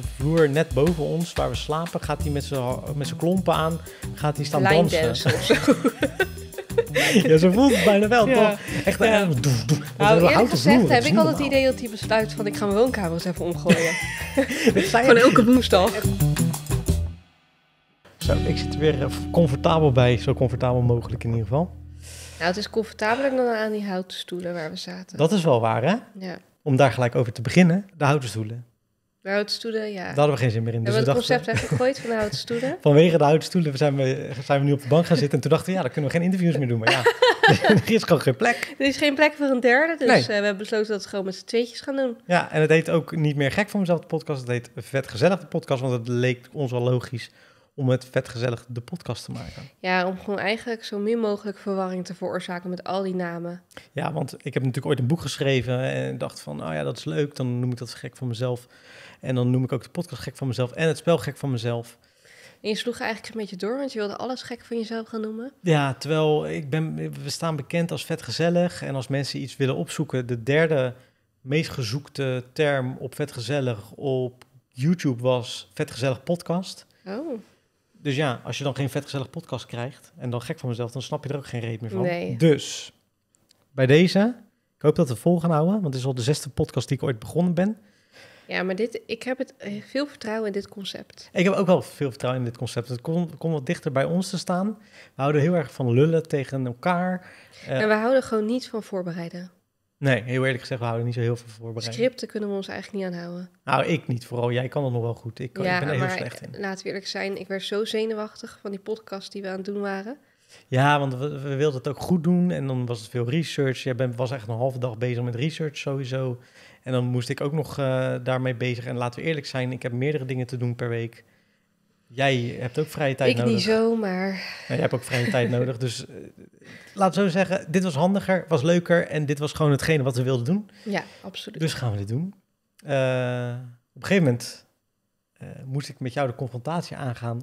de vloer net boven ons, waar we slapen, gaat hij met zijn klompen aan, gaat hij staan dansen. Of zo. Ja, zo voelt het bijna wel, ja. Toch? Echt, ja. Nou, eerlijk gezegd heb ik al het idee dat hij besluit van ik ga mijn woonkamer eens even omgooien. Van elke woensdag. Zo, ik zit weer comfortabel bij, zo comfortabel mogelijk in ieder geval. Nou, het is comfortabeler dan aan die houten stoelen waar we zaten. Dat is wel waar, hè? Ja. Om daar gelijk over te beginnen, de houten stoelen. De houten stoelen, ja. Daar hadden we geen zin meer in. Dus we hebben het concept weggegooid van de houten stoelen. Vanwege de houten stoelen zijn we nu op de bank gaan zitten. En toen dachten we, ja, dan kunnen we geen interviews meer doen. Maar ja, er is gewoon geen plek. Er is geen plek voor een derde. Dus nee. We hebben besloten dat we gewoon met z'n tweetjes gaan doen. Ja, en het heet ook niet meer Gek van Mezelf de podcast. Het heet Vet Gezellig de podcast. Want het leek ons wel logisch om het Vet Gezellig de podcast te maken. Ja, om gewoon eigenlijk zo min mogelijk verwarring te veroorzaken met al die namen. Ja, want ik heb natuurlijk ooit een boek geschreven en dacht van, oh ja, dat is leuk, dan noem ik dat Gek van Mezelf. En dan noem ik ook de podcast Gek van Mezelf en het spel Gek van Mezelf. En je sloeg eigenlijk een beetje door, want je wilde alles Gek van Jezelf gaan noemen. Ja, terwijl we staan bekend als Vet Gezellig. En als mensen iets willen opzoeken, de derde meest gezoekte term op Vet Gezellig op YouTube was Vet Gezellig podcast. Oh. Dus ja, als je dan geen vetgezellig podcast krijgt en dan Gek van Mezelf, dan snap je er ook geen reet meer van. Nee. Dus, bij deze, ik hoop dat we vol gaan houden, want het is al de 6e podcast die ik ooit begonnen ben. Ja, maar ik heb veel vertrouwen in dit concept. Ik heb ook wel veel vertrouwen in dit concept. Het komt wat dichter bij ons te staan. We houden heel erg van lullen tegen elkaar. En we houden gewoon niet van voorbereiden. Nee, heel eerlijk gezegd, we houden niet zo heel veel voorbereid. Scripten kunnen we ons eigenlijk niet aanhouden. Nou, ik niet vooral. Jij kan het nog wel goed. Ik ben er heel slecht in. Laten we eerlijk zijn, ik werd zo zenuwachtig van die podcast die we aan het doen waren. Ja, want we wilden het ook goed doen en dan was het veel research. Jij was echt een halve dag bezig met research sowieso. En dan moest ik ook nog daarmee bezig. En laten we eerlijk zijn, ik heb meerdere dingen te doen per week. Jij hebt ook vrije tijd nodig. Ik niet zo, maar... Nou, jij hebt ook vrije tijd nodig. Dus laat zo zeggen, dit was handiger, was leuker... en dit was gewoon hetgene wat we wilden doen. Ja, absoluut. Dus gaan we dit doen. Op een gegeven moment moest ik met jou de confrontatie aangaan...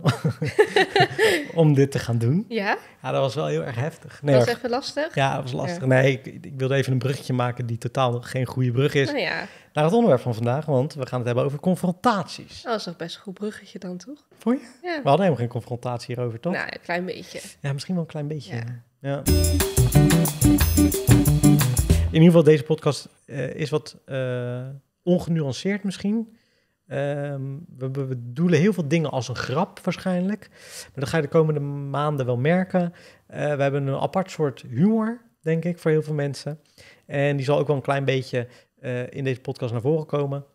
om dit te gaan doen. Ja? Ja, dat was wel heel erg heftig. Nee, dat was echt lastig? Ja, dat was lastig. Ja. Nee, ik wilde even een bruggetje maken die totaal geen goede brug is... Nou ja. Naar het onderwerp van vandaag, want we gaan het hebben over confrontaties. Dat is nog best een goed bruggetje dan, toch? Vond je? Ja. We hadden helemaal geen confrontatie hierover, toch? Nou, een klein beetje. Ja, misschien wel een klein beetje. Ja. Ja. In ieder geval, deze podcast is wat ongenuanceerd misschien. We bedoelen heel veel dingen als een grap waarschijnlijk. Maar dat ga je de komende maanden wel merken. We hebben een apart soort humor, denk ik, voor heel veel mensen. En die zal ook wel een klein beetje... in deze podcast naar voren komen.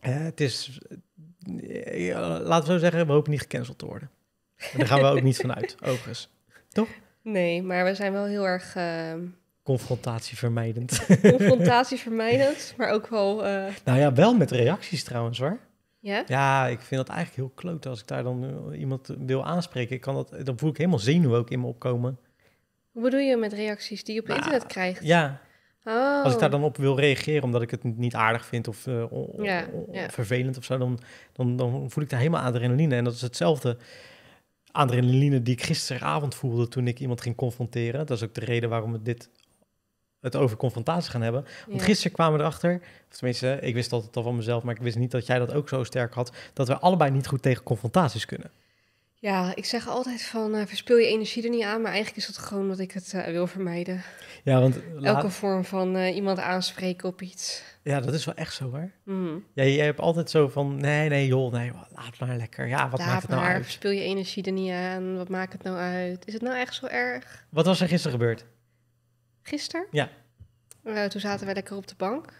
Het is... laten we zo zeggen, we hopen niet gecanceld te worden. En daar gaan we ook niet vanuit, overigens. Toch? Nee, maar we zijn wel heel erg... confrontatievermijdend. Confrontatievermijdend, maar ook wel... Nou ja, wel met reacties trouwens, hoor. Ja? Ja, ik vind dat eigenlijk heel klote als ik daar dan iemand wil aanspreken. Dan voel ik helemaal zenuw ook in me opkomen. Hoe bedoel je met reacties die je op internet krijgt? Ja. Oh. Als ik daar dan op wil reageren omdat ik het niet aardig vind of vervelend of zo, dan voel ik daar helemaal adrenaline. En dat is hetzelfde adrenaline die ik gisteravond voelde toen ik iemand ging confronteren. Dat is ook de reden waarom we het over confrontatie gaan hebben. Want gisteren kwamen we erachter, of tenminste, ik wist altijd al van mezelf, maar ik wist niet dat jij dat ook zo sterk had, dat we allebei niet goed tegen confrontaties kunnen. Ja, ik zeg altijd van verspil je energie er niet aan, maar eigenlijk is dat gewoon dat ik het wil vermijden. Ja, want elke vorm van iemand aanspreken op iets. Ja, dat is wel echt zo, hoor. Mm. Ja, jij hebt altijd zo van, nee joh, nee, laat maar lekker. Ja, wat maakt het nou uit? Verspil je energie er niet aan, wat maakt het nou uit? Is het nou echt zo erg? Wat was er gisteren gebeurd? Gisteren? Ja. Toen zaten wij lekker op de bank.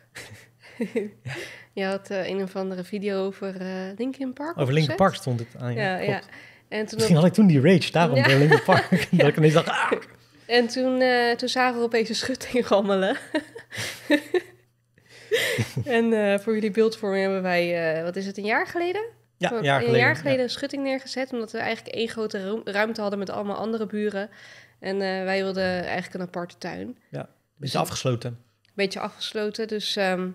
Je had een of andere video over Linkin Park. Over Linkin Park stond het aan je. Ja. En toen misschien had ik toen die rage, daarom bij Linkin Park. Ja. Dat ik ineens dacht... Ah. En toen zagen we opeens een schutting rammelen. En voor jullie beeldvorming hebben wij... wat is het, een jaar geleden? Ja, een jaar geleden een schutting neergezet. Omdat we eigenlijk één grote ruimte hadden met allemaal andere buren. En wij wilden eigenlijk een aparte tuin. Ja, een beetje afgesloten. Een beetje afgesloten. Dus er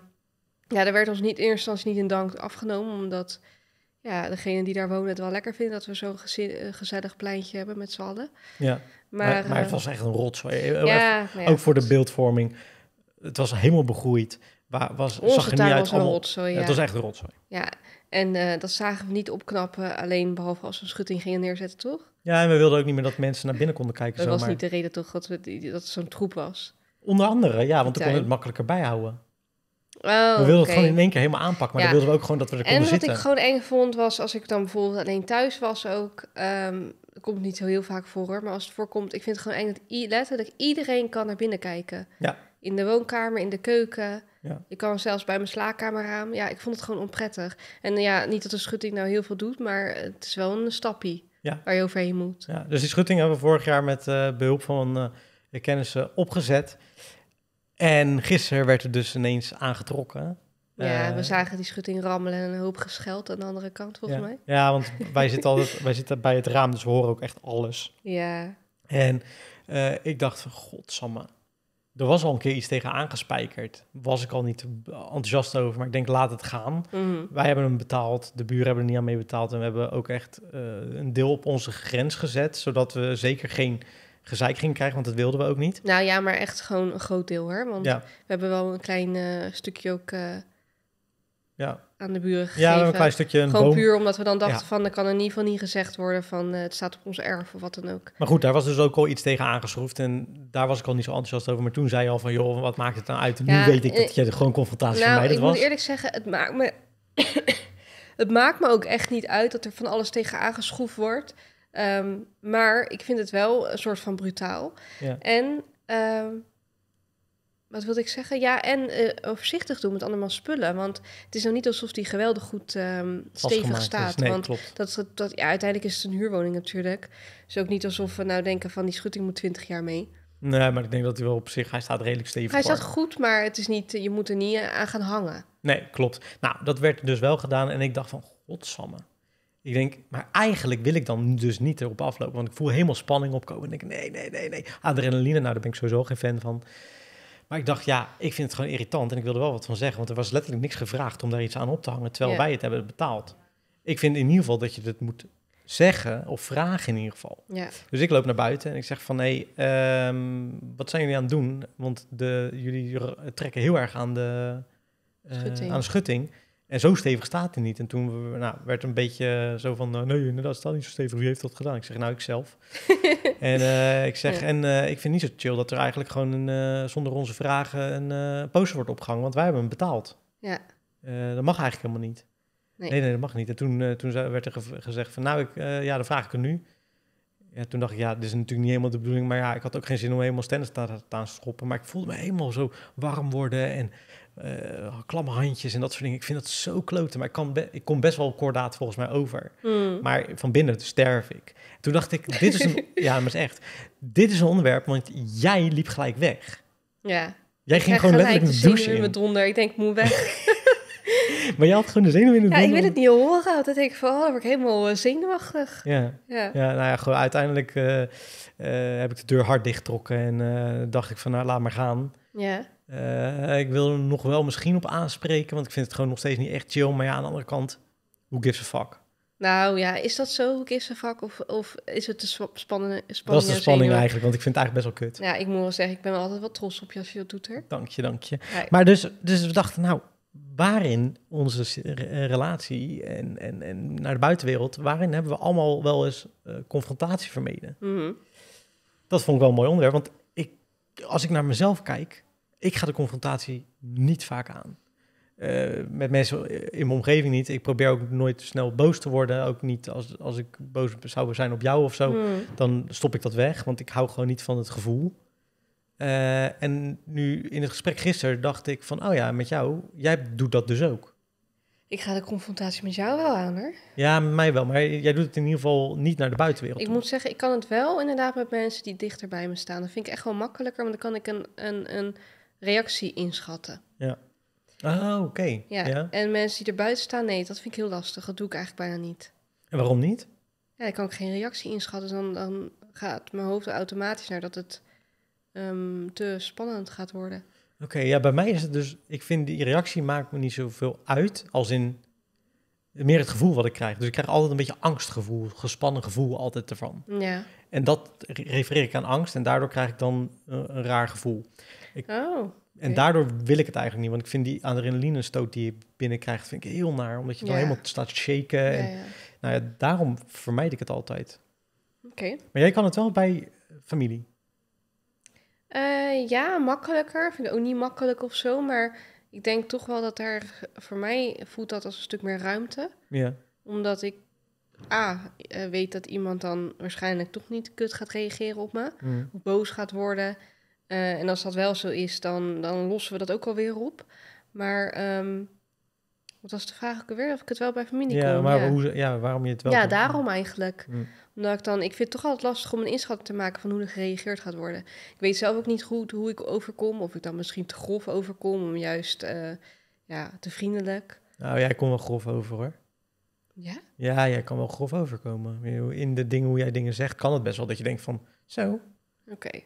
werd ons in eerste instantie niet in dank afgenomen, omdat... Ja, degene die daar wonen het wel lekker vinden... dat we zo'n gezellig pleintje hebben met z'n allen. Ja, maar het was echt een rotzooi. Ook voor de beeldvorming. Het was helemaal begroeid. Onze tuin was een rotzooi, ja. Het was echt een rotzooi. Ja, En dat zagen we niet opknappen, alleen behalve als we een schutting gingen neerzetten, toch? Ja, en we wilden ook niet meer dat mensen naar binnen konden kijken. Dat was niet de reden toch, dat het zo'n troep was? Onder andere, ja, want dan konden we het makkelijker bijhouden. Oh, we wilden het gewoon in één keer helemaal aanpakken, maar dan wilden we ook gewoon dat we er konden zitten. En wat ik gewoon eng vond was, als ik dan bijvoorbeeld alleen thuis was ook... dat komt niet heel vaak voor, hoor, maar als het voorkomt... Ik vind het gewoon eng dat letterlijk iedereen kan naar binnen kijken. Ja. In de woonkamer, in de keuken. Ja. Je kan zelfs bij mijn slaapkamerraam. Ja, ik vond het gewoon onprettig. En ja, niet dat de schutting nou heel veel doet, maar het is wel een stapje waar je overheen moet. Ja, dus die schutting hebben we vorig jaar met behulp van kennissen opgezet... En gisteren werd het dus ineens aangetrokken. Ja, we zagen die schutting rammelen en een hoop gescheld aan de andere kant, volgens mij. Ja, want wij zitten altijd wij zitten bij het raam, dus we horen ook echt alles. Ja. En ik dacht van, godsamme, er was al een keer iets tegen aangespijkerd. Was ik al niet enthousiast over, maar ik denk, laat het gaan. Mm. Wij hebben hem betaald, de buren hebben er niet aan mee betaald... en we hebben ook echt een deel op onze grens gezet, zodat we zeker geen... gezeik ging krijgen, want dat wilden we ook niet. Nou ja, maar echt gewoon een groot deel, hoor. Want we hebben wel een klein stukje ook aan de buren gegeven. Ja, een klein stukje. Een gewoon boom. Puur omdat we dan dachten van... dat kan in ieder geval niet gezegd worden van... het staat op ons erf of wat dan ook. Maar goed, daar was dus ook al iets tegen aangeschroefd... en daar was ik al niet zo enthousiast over. Maar toen zei je al van, joh, wat maakt het nou uit? En nu weet ik dat je gewoon confrontatie vermijden was. Nou, ik moet eerlijk zeggen, het maakt me... het maakt me ook echt niet uit... dat er van alles tegen aangeschroefd wordt... maar ik vind het wel een soort van brutaal. Ja. En, wat wilde ik zeggen? Ja, en voorzichtig doen met allemaal spullen. Want het is nou niet alsof die geweldig goed stevig staat. Nee, want klopt. Uiteindelijk is het een huurwoning natuurlijk. Dus ook niet alsof we nou denken van die schutting moet 20 jaar mee. Nee, maar ik denk dat hij wel op zich... Hij staat redelijk stevig. Hij staat goed, maar het is niet, je moet er niet aan gaan hangen. Nee, klopt. Nou, dat werd dus wel gedaan. En ik dacht van, godsamme. Ik denk, maar eigenlijk wil ik dan dus niet erop aflopen. Want ik voel helemaal spanning opkomen. En denk, nee. Adrenaline, nou, daar ben ik sowieso geen fan van. Maar ik dacht, ja, ik vind het gewoon irritant. En ik wilde wel wat van zeggen. Want er was letterlijk niks gevraagd om daar iets aan op te hangen. Terwijl wij het hebben betaald. Ik vind in ieder geval dat je het moet zeggen. Of vragen in ieder geval. Ja. Dus ik loop naar buiten en ik zeg van... Hé, wat zijn jullie aan het doen? Want jullie trekken heel erg aan de schutting. En zo stevig staat hij niet. En toen werd een beetje zo van... nee, inderdaad, staat niet zo stevig. Wie heeft dat gedaan? Ik zeg, nou, ikzelf. En ik vind niet zo chill dat er eigenlijk gewoon... zonder onze vragen een poster wordt opgehangen. Want wij hebben hem betaald. Ja. Dat mag eigenlijk helemaal niet. Nee, dat mag niet. En toen werd er gezegd van... dan vraag ik het nu. Ja, toen dacht ik, dit is natuurlijk niet helemaal de bedoeling. Maar ja, ik had ook geen zin om helemaal stennis te aan schoppen. Maar ik voelde me helemaal zo warm worden en... klamme handjes en dat soort dingen. Ik vind dat zo kloten, maar ik kom best wel kordaat volgens mij over. Mm. Maar van binnen sterf ik. Toen dacht ik, dit is een... ja, maar echt. Dit is een onderwerp, want jij liep gelijk weg. Ja. Jij ging gewoon letterlijk de douche in. Met donder. Ik denk, ik moet weg. Maar je had gewoon de zenuwen in het donder. Ja, ik wil het niet horen. Want dan denk ik van, dan word ik helemaal zenuwachtig. Ja, nou ja, gewoon uiteindelijk heb ik de deur hard dichtgetrokken en dacht ik van, nou, laat maar gaan. Ja. Ik wil er nog wel misschien op aanspreken, want ik vind het gewoon nog steeds niet echt chill. Maar ja, aan de andere kant, who gives a fuck? Nou ja, is dat zo? Who gives a fuck? Of is het de spanning? Dat is de spanning eigenlijk, want ik vind het eigenlijk best wel kut. Ja, ik moet wel zeggen, ik ben altijd wel trots op je als je dat doet, hè? Dank je. Ja. Maar dus we dachten, nou, waarin onze relatie en naar de buitenwereld... waarin hebben we allemaal wel eens confrontatie vermeden? Mm-hmm. Dat vond ik wel een mooi onderwerp, want als ik naar mezelf kijk... Ik ga de confrontatie niet vaak aan. Met mensen in mijn omgeving niet. Ik probeer ook nooit snel boos te worden. Ook niet als ik boos zou zijn op jou of zo. Dan stop ik dat weg, want ik hou gewoon niet van het gevoel. En nu in het gesprek gisteren dacht ik van... oh ja, met jou, jij doet dat dus ook. Ik ga de confrontatie met jou wel aan, hoor. Ja, met mij wel, maar jij doet het in ieder geval niet naar de buitenwereld. Ik moet zeggen, ik kan het wel inderdaad met mensen die dichter bij me staan. Dat vind ik echt wel makkelijker, want dan kan ik een reactie inschatten. Ja. Ah, oké. Ja. En mensen die er buiten staan, nee, dat vind ik heel lastig. Dat doe ik eigenlijk bijna niet. En waarom niet? Ja, dan kan ik geen reactie inschatten. Dus dan gaat mijn hoofd automatisch naar dat het te spannend gaat worden. Oké, ja, bij mij is het dus... Ik vind die reactie maakt me niet zoveel uit... als in meer het gevoel wat ik krijg. Dus ik krijg altijd een beetje angstgevoel, gespannen gevoel altijd ervan. Ja. En dat refereer ik aan angst... en daardoor krijg ik dan een raar gevoel. Ik, En daardoor wil ik het eigenlijk niet. Want ik vind die adrenaline stoot die je binnenkrijgt, vind ik heel naar. Omdat je dan helemaal staat shaken. Ja, en, nou ja, daarom vermijd ik het altijd. Okay. Maar jij kan het wel bij familie? Ja, makkelijker. Ik vind het ook niet makkelijk of zo. Maar ik denk toch wel dat er... Voor mij voelt dat als een stuk meer ruimte. Ja. Omdat ik... weet dat iemand dan waarschijnlijk toch niet kut gaat reageren op me. Mm. Of boos gaat worden. En als dat wel zo is, dan lossen we dat ook alweer op. Maar wat was de vraag ook alweer? Of ik het wel bij familie kan. Maar waarom je het wel... Ja, daarom eigenlijk. Mm. Omdat ik vind het toch altijd lastig om een inschatting te maken van hoe er gereageerd gaat worden. Ik weet zelf ook niet goed hoe ik overkom. Of ik dan misschien te grof overkom, om juist te vriendelijk. Nou, jij komt wel grof over, hoor. Ja? Ja, jij kan wel grof overkomen. In de dingen hoe jij dingen zegt, kan het best wel dat je denkt van, zo. Oké.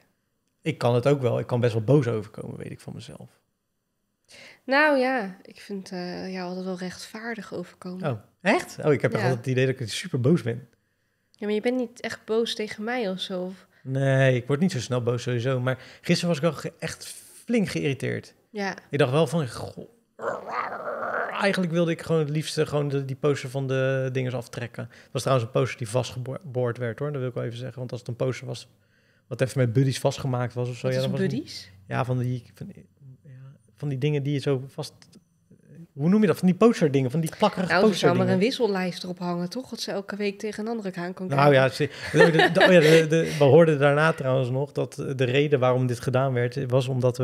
Ik kan het ook wel. Ik kan best wel boos overkomen, weet ik van mezelf. Nou ja, ik vind jou altijd wel rechtvaardig overkomen. Oh, echt? Oh, ik heb altijd het idee dat ik super boos ben. Ja, maar je bent niet echt boos tegen mij of zo? Of... Nee, ik word niet zo snel boos sowieso. Maar gisteren was ik wel echt flink geïrriteerd. Ja. Ik dacht wel van, goh. Eigenlijk wilde ik gewoon het liefste gewoon die poster van de dingers aftrekken. Dat was trouwens een poster die vastgeboord werd, hoor. Dat wil ik wel even zeggen. Want als het een poster was wat even met buddies vastgemaakt was of zo. Wat is buddies? Ja, van die dingen die je zo vast... Hoe noem je dat? Van die posterdingen, van die plakkerige posterdingen. Nou, er zou maar een wissellijst erop hangen, toch? Dat ze elke week tegen een andere aan kon kijken. Nou ja, we hoorden daarna trouwens nog dat de reden waarom dit gedaan werd... was omdat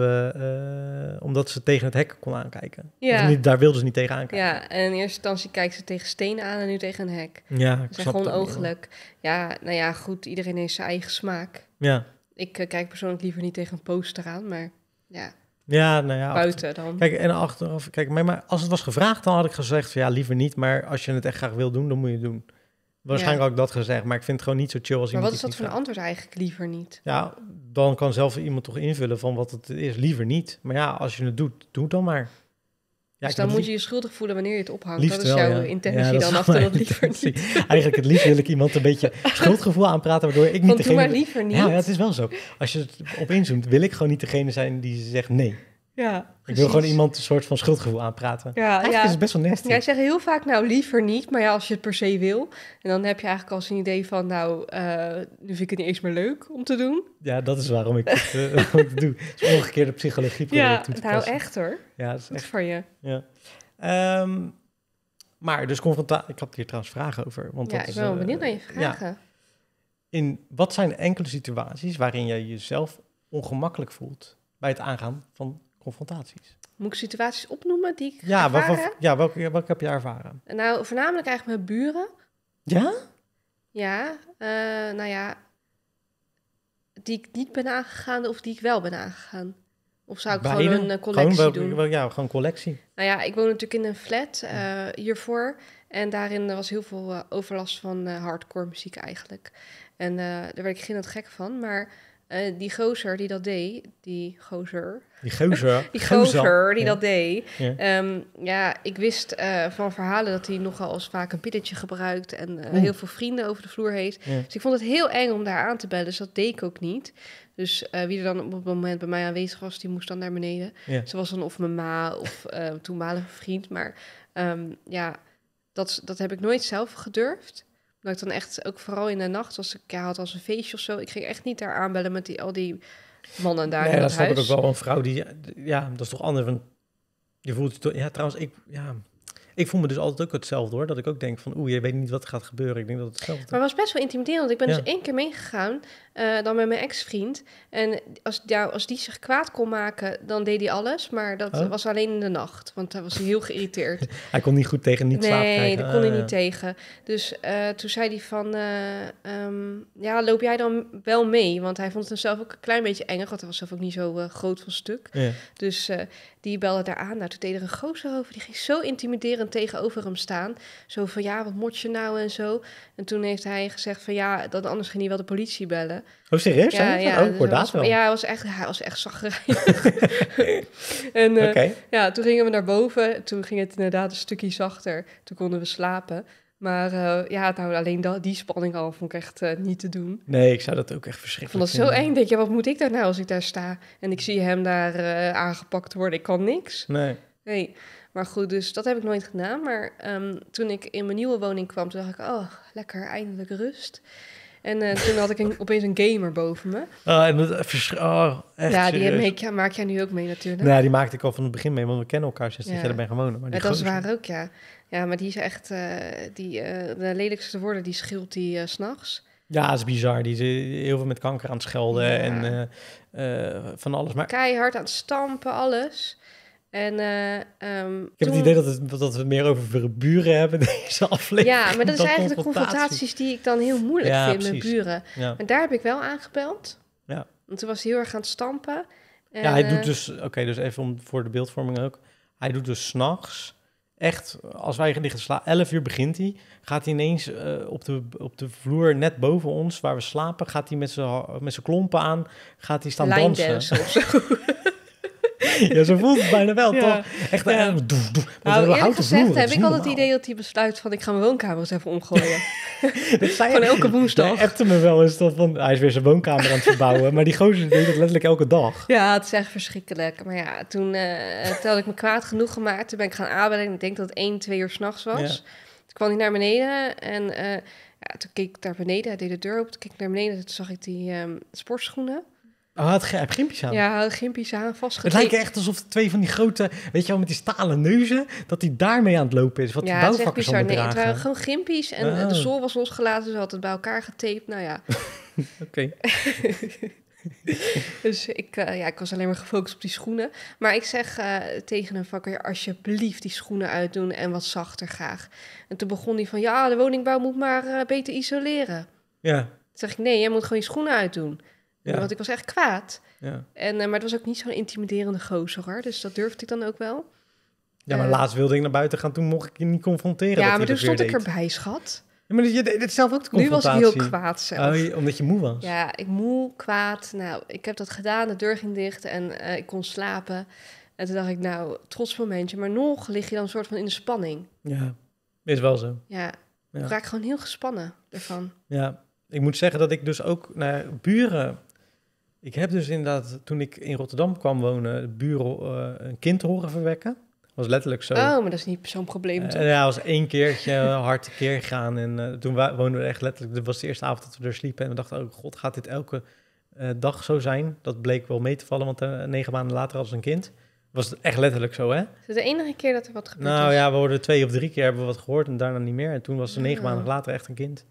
ze tegen het hek kon aankijken. Ja. Of niet, daar wilden ze niet tegen aankijken. Ja, en in eerste instantie kijkt ze tegen stenen aan en nu tegen een hek. Ja, dat is gewoon oogelijk. Ja, nou ja, goed, iedereen heeft zijn eigen smaak. Ja. Ik kijk persoonlijk liever niet tegen een poster aan, maar ja... Ja, nou ja. Buiten dan. Kijk, en achteraf... Kijk, maar als het was gevraagd, dan had ik gezegd... Van, ja, liever niet, maar als je het echt graag wil doen, dan moet je het doen. Waarschijnlijk had ik dat gezegd, maar ik vind het gewoon niet zo chill als iemand... Maar wat is dat voor een antwoord eigenlijk, liever niet? Ja, dan kan zelf iemand toch invullen van wat het is, liever niet. Maar ja, als je het doet, doe het dan maar. Ja, dus dan moet je je schuldig voelen wanneer je het ophangt. Liefst dat is jouw intentie dan achter dat liever niet. Eigenlijk het liefst wil ik iemand een beetje schuldgevoel aanpraten... waardoor ik niet degene... liever niet. Ja, het is wel zo. Als je het op inzoomt, wil ik gewoon niet degene zijn die zegt nee. Ja, ik wil gewoon iemand een soort van schuldgevoel aanpraten. Ja, eigenlijk is het best wel nasty. Jij zegt heel vaak, nou, liever niet, maar ja, als je het per se wil... en dan heb je eigenlijk al een idee van, nou, nu vind ik het niet eens meer leuk om te doen. Ja, dat is waarom ik het doe. Het is omgekeerde psychologie proberen toe te passen. Nou, echt hoor. Ja, dat is goed echt voor je. Ja. Maar dus confrontatie... Ik had hier trouwens vragen over. Want ja, dat ik ben wel benieuwd naar je vragen. Ja. Wat zijn enkele situaties waarin jij jezelf ongemakkelijk voelt... bij het aangaan van... confrontaties. Moet ik situaties opnoemen die ik ervaren heb? Ja, welke heb je ervaren? Nou, voornamelijk eigenlijk mijn buren. Ja? Ja, nou ja, die ik niet ben aangegaan of die ik wel ben aangegaan. Of zou ik gewoon een collectie doen? Ja, gewoon collectie. Nou ja, ik woon natuurlijk in een flat hiervoor. En daarin was heel veel overlast van hardcore muziek eigenlijk. En daar werd ik gillend gek van, maar... die gozer die dat deed, ik wist van verhalen dat hij nogal als vaak een pilletje gebruikt en heel veel vrienden over de vloer heeft. Ja. Dus ik vond het heel eng om daar aan te bellen, dus dat deed ik ook niet. Dus wie er dan op het moment bij mij aanwezig was, die moest dan naar beneden. Ja. Ze was dan of mijn ma of toenmalige vriend, maar dat heb ik nooit zelf gedurfd. Dat ik dan echt, ook vooral in de nacht, als ik had als een feestje of zo... Ik ging echt niet daar aanbellen met al die mannen daar in dat huis. Dat snap ik ook wel. Een vrouw die... Ja, dat is toch anders. Want je voelt... Ja, trouwens, ik voel me dus altijd ook hetzelfde, hoor. Dat ik ook denk van, je weet niet wat er gaat gebeuren. Ik denk dat het hetzelfde is. Maar het was best wel intimiderend. Ik ben dus 1 keer meegegaan, dan met mijn ex-vriend. En als die zich kwaad kon maken, dan deed hij alles. Maar dat was alleen in de nacht, want hij was heel geïrriteerd. Hij kon niet goed tegen niet slapen krijgen. Nee, dat kon hij niet tegen. Dus toen zei hij van, loop jij dan wel mee? Want hij vond het zelf ook een klein beetje eng, want hij was zelf ook niet zo groot van stuk. Ja. Dus die belde daar aan. Nou, toen deed er een gozer over, die ging zo intimiderend tegenover hem staan. Zo van, wat mot je nou en zo. En toen heeft hij gezegd van, dat anders ging hij wel de politie bellen. Oh, serieus? Hij was echt chagrijnig. En toen gingen we naar boven. Toen ging het inderdaad een stukje zachter. Toen konden we slapen. Maar ja, nou, alleen die spanning al vond ik echt niet te doen. Nee, ik zou dat ook echt verschrikkelijk vinden. Ik vond dat zo eng. Denk je, wat moet ik daar nou als ik daar sta? En ik zie hem daar aangepakt worden. Ik kan niks. Nee. Maar goed, dus dat heb ik nooit gedaan. Maar toen ik in mijn nieuwe woning kwam, toen dacht ik, oh, lekker, eindelijk rust. En toen had ik opeens een gamer boven me. Echt ja, die maak jij nu ook mee natuurlijk. Nou, die maakte ik al van het begin mee, want we kennen elkaar sinds dat jij er bent gewoond. Maar die dat is waar ook, ja. Ja, maar die is echt, de lelijkste woorden, die scheelt die 's nachts. Ja, dat is bizar. Die is heel veel met kanker aan het schelden en van alles. Maar... keihard aan het stampen, alles. En, ik heb het idee dat we meer over buren hebben in deze aflevering. Ja, maar dat is eigenlijk de confrontaties die ik dan heel moeilijk vind met buren. Ja. Maar daar heb ik wel aangebeld. Ja. Want toen was hij heel erg aan het stampen. En, ja, hij doet dus... Oké, dus even voor de beeldvorming ook. Hij doet dus 's nachts... Echt, als wij liggen slapen, 11 uur begint hij. Gaat hij ineens op de vloer net boven ons, waar we slapen... gaat hij met zijn klompen aan, gaat hij staan dansen. Of zo. Ja, zo voelt het bijna wel, toch? Echt, eerlijk gezegd heb ik al het idee dat hij besluit van... ik ga mijn woonkamer eens even omgooien. Van elke woensdag. Hij appte me wel eens dat van... hij is weer zijn woonkamer aan het verbouwen. Maar die gozer deed dat letterlijk elke dag. Ja, het is echt verschrikkelijk. Maar ja, toen had ik me kwaad genoeg gemaakt. Toen ben ik gaan aanbellen. Ik denk dat het 1-2 uur 's nachts was. Ja. Toen kwam hij naar beneden en... toen keek ik naar beneden. Hij deed de deur open. Toen keek ik naar beneden en toen zag ik die sportschoenen. Oh, hij had gimpjes aan. Ja, hij had gimpjes aan, vastgetekend. Het lijkt echt alsof twee van die grote, weet je wel, met die stalen neuzen, dat hij daarmee aan het lopen is. Wat ja, die bouwvakkers allemaal dragen. Het waren gewoon gimpjes en de zool was losgelaten, dus hij had het bij elkaar getaped. Nou ja. Oké. Dus ik was alleen maar gefocust op die schoenen. Maar ik zeg tegen een vakker, alsjeblieft die schoenen uitdoen en wat zachter graag. En toen begon hij van, ja, de woningbouw moet maar beter isoleren. Ja. Toen zeg ik, nee, jij moet gewoon je schoenen uitdoen. Ja. Want ik was echt kwaad. Ja. Maar het was ook niet zo'n intimiderende gozer, hoor. Dus dat durfde ik dan ook wel. Ja, maar laatst wilde ik naar buiten gaan. Toen mocht ik je niet confronteren. Ja, maar toen stond ik erbij, schat. Ja, maar je deed het zelf ook, de confrontatie. Nu was ik heel kwaad zelf. Oh, omdat je moe was? Ja, ik moe, kwaad. Nou, ik heb dat gedaan. De deur ging dicht en ik kon slapen. En toen dacht ik, nou, trots momentje. Maar nog lig je dan een soort van in de spanning. Ja, is wel zo. Ja, ja. Ik raak gewoon heel gespannen ervan. Ja, ik moet zeggen dat ik dus ook naar buren... Ik heb dus inderdaad, toen ik in Rotterdam kwam wonen... de buren een kind horen verwekken. Dat was letterlijk zo. Oh, maar dat is niet zo'n probleem. Ja, dat was één keertje hard tekeer gegaan. En toen woonden we echt letterlijk... Dat was de eerste avond dat we er sliepen. En we dachten, oh god, gaat dit elke dag zo zijn? Dat bleek wel mee te vallen, want 9 maanden later hadden ze een kind. Dat was echt letterlijk zo, hè? Is het de enige keer dat er wat gebeurd is? Nou ja, we hoorden 2 of 3 keer hebben we wat gehoord en daarna niet meer. En toen was er 9 maanden later echt een kind.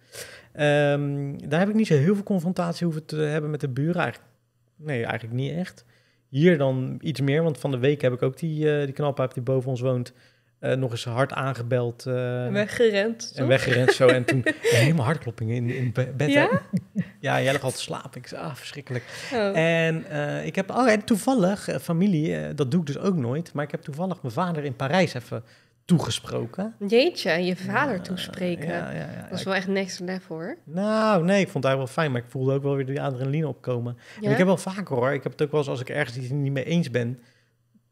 Daar heb ik niet zo heel veel confrontatie hoeven te hebben met de buren eigenlijk. Nee, eigenlijk niet echt. Hier dan iets meer, want van de week heb ik ook die knalpaap die boven ons woont... nog eens hard aangebeld. En weggerend. En weggerend zo. En toen helemaal hartkloppingen in bed. Ja? Ja, jij lag al te slapen. Ik zei, verschrikkelijk. Oh. En ik heb toevallig, familie, dat doe ik dus ook nooit... maar ik heb toevallig mijn vader in Parijs even toegesproken. Jeetje, je vader toespreken. Ja, dat was wel echt next level, hoor. Nou, nee, ik vond het eigenlijk wel fijn, maar ik voelde ook wel weer die adrenaline opkomen. Ja? En ik heb wel vaker, hoor. Ik heb het ook wel eens, als ik ergens iets niet mee eens ben,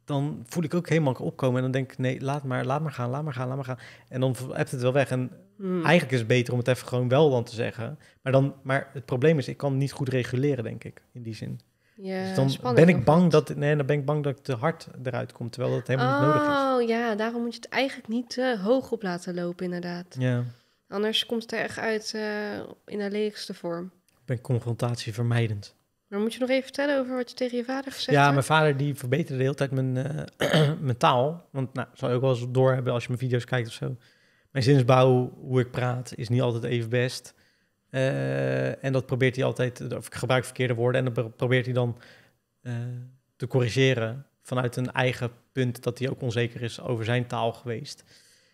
dan voel ik ook helemaal opkomen en dan denk ik, nee, laat maar gaan. En dan hebt het wel weg. En eigenlijk is het beter om het even gewoon wel dan te zeggen. Maar het probleem is, ik kan niet goed reguleren, denk ik, in die zin. Ja, dus dan ben ik bang dat ik te hard eruit kom, terwijl dat helemaal niet nodig is. Oh ja, daarom moet je het eigenlijk niet te hoog op laten lopen, inderdaad. Ja. Anders komt het er echt uit in de lelijkste vorm. Ik ben confrontatie vermijdend. Maar moet je nog even vertellen over wat je tegen je vader gezegd hebt? Ja, mijn vader die verbeterde de hele tijd mijn taal. Want nou, zou je ook wel eens doorhebben als je mijn video's kijkt of zo. Mijn zinsbouw, hoe ik praat, is niet altijd even best. En dat probeert hij altijd, of ik gebruik verkeerde woorden... en dat probeert hij dan te corrigeren vanuit een eigen punt... dat hij ook onzeker is over zijn taal geweest.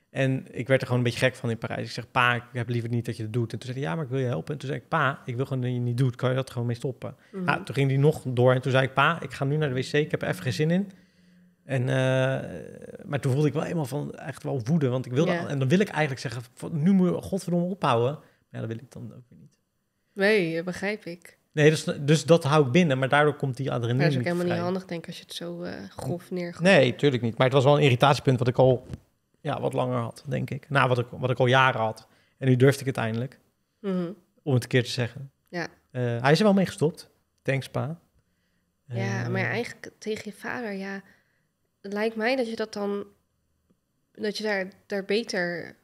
En ik werd er gewoon een beetje gek van in Parijs. Ik zeg, pa, ik heb liever niet dat je dat doet. En toen zei hij, ja, maar ik wil je helpen. En toen zei ik, pa, ik wil gewoon dat je niet doet. Kan je dat gewoon mee stoppen? Mm-hmm. Ja, toen ging hij nog door en toen zei ik, pa, ik ga nu naar de wc. Ik heb er even geen zin in. En, maar toen voelde ik wel helemaal van echt wel woede. Want ik wilde, en dan wil ik eigenlijk zeggen, nu moet je godverdomme ophouden... Ja, dat wil ik dan ook weer niet. Nee, dat begrijp ik. Nee, dus dat hou ik binnen, maar daardoor komt die adrenaline niet. Dat is ook helemaal niet handig, denk ik, als je het zo grof neergooit. Nee, tuurlijk niet. Maar het was wel een irritatiepunt wat ik al wat langer had, denk ik. Nou, wat ik al jaren had. En nu durfde ik het eindelijk. Mm-hmm. Om het een keer te zeggen. Ja. Hij is er wel mee gestopt. Thanks, pa. Ja, maar eigenlijk tegen je vader, ja. Het lijkt mij dat je dat dan... Dat je daar beter...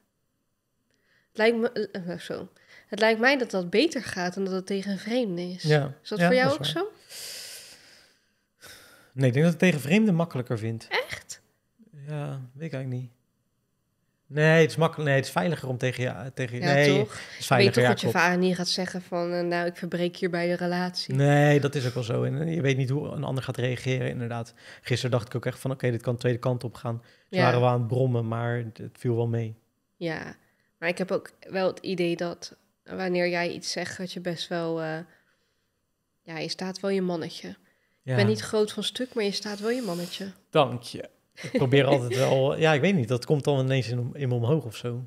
Het lijkt mij dat dat beter gaat dan dat het tegen een vreemde is. Ja. Is dat voor jou dat ook zo? Nee, ik denk dat ik tegen vreemden makkelijker vind. Echt? Ja, weet ik eigenlijk niet. Nee, het is makkelijk. Nee, het is veiliger om tegen je... Toch? Het is veiliger, je weet toch dat je vader niet gaat zeggen van... Nou, ik verbreek hierbij de relatie. Nee, dat is ook wel zo. En je weet niet hoe een ander gaat reageren, inderdaad. Gisteren dacht ik ook echt van... Oké, dit kan de tweede kant op gaan. Ze waren wel aan het brommen, maar het viel wel mee. Ja, maar ik heb ook wel het idee dat... Wanneer jij iets zegt, dat je best wel... ja, je staat wel je mannetje. Ja. Ik ben niet groot van stuk, maar je staat wel je mannetje. Dank je. Ik probeer altijd wel... Ja, ik weet niet. Dat komt dan ineens in me omhoog of zo.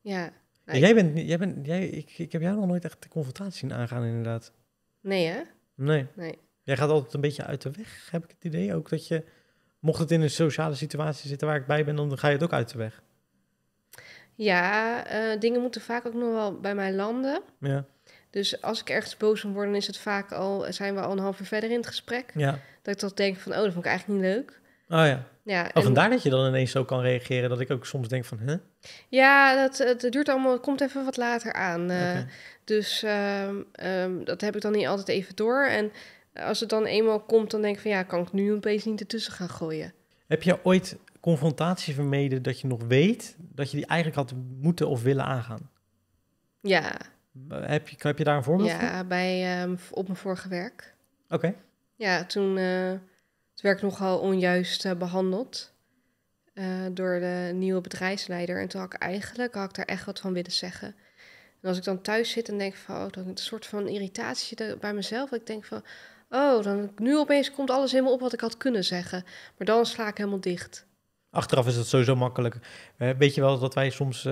Ja. Nou, ik heb jou nog nooit echt de confrontatie zien aangaan, inderdaad. Nee, hè? Nee. Jij gaat altijd een beetje uit de weg, heb ik het idee. Ook dat je... Mocht het in een sociale situatie zitten waar ik bij ben, dan ga je het ook uit de weg. Ja, dingen moeten vaak ook nog wel bij mij landen. Ja. Dus als ik ergens boos om word, dan is het vaak zijn we al een half uur verder in het gesprek. Ja. Dat ik dan denk van, dat vond ik eigenlijk niet leuk. Oh ja. Vandaar dat je dan ineens zo kan reageren, dat ik ook soms denk van, hè? Ja, het duurt allemaal, het komt even wat later aan. Okay. Dus dat heb ik dan niet altijd even door. En als het dan eenmaal komt, dan denk ik van, ja, kan ik nu opeens niet ertussen gaan gooien. Heb je ooit confrontatie vermeden dat je nog weet dat je die eigenlijk had moeten of willen aangaan? Ja. Heb je daar een voorbeeld van? Ja, op mijn vorige werk. Oké. Ja, toen... Het werd nogal onjuist behandeld door de nieuwe bedrijfsleider. En toen had ik daar echt wat van willen zeggen. En als ik dan thuis zit en denk van... dan een soort van irritatie bij mezelf. Ik denk van... nu opeens komt alles helemaal op wat ik had kunnen zeggen. Maar dan sla ik helemaal dicht. Achteraf is dat sowieso makkelijk. Weet je wel dat wij soms...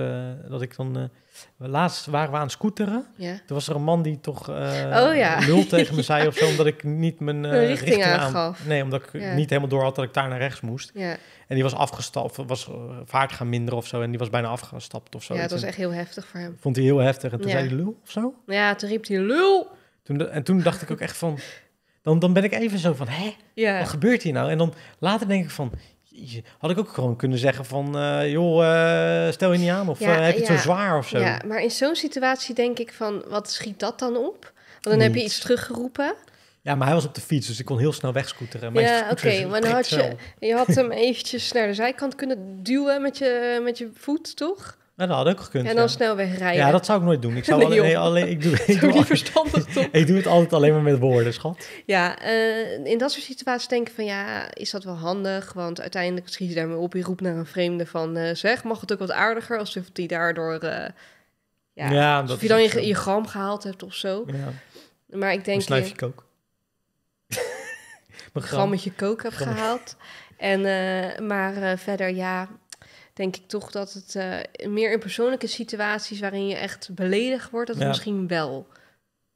laatst waren we aan het scooteren. Ja. Toen was er een man die toch lul tegen me zei of zo... omdat ik niet mijn richting aangaf. Nee, omdat ik niet helemaal door had dat ik daar naar rechts moest. Ja. En die was afgestapt, was vaart gaan minderen of zo... en die was bijna afgestapt of zo. Ja, het was echt heel heftig voor hem. Vond hij heel heftig. En toen zei hij lul of zo? Ja, toen riep hij lul. Toen dacht ik ook echt van... Dan ben ik even zo van, hè? Ja. Wat gebeurt hier nou? En dan later denk ik van... Had ik ook gewoon kunnen zeggen van... stel je niet aan of heb je het zo zwaar of zo. Ja, maar in zo'n situatie denk ik van... wat schiet dat dan op? Want dan heb je iets teruggeroepen. Ja, maar hij was op de fiets, dus ik kon heel snel wegscooteren. Maar ja, oké, maar dan had je hem eventjes naar de zijkant kunnen duwen met je voet, toch? Ja, dat had ik ook gekund. En dan snel wegrijden. Ja, dat zou ik nooit doen. Ik zou ik doe het altijd alleen maar met woorden, schat. Ja, in dat soort situaties denk ik van ja, is dat wel handig? Want uiteindelijk schiet je daarmee op. Je roept naar een vreemde van zeg, mag het ook wat aardiger? Alsof die daardoor... alsof je dan je gram gehaald hebt of zo. Ja. Maar ik denk... Een snuifje kook. Een grammetje kook heb gehaald. Maar verder ja... denk ik toch dat het meer in persoonlijke situaties... waarin je echt beledigd wordt, dat het misschien wel...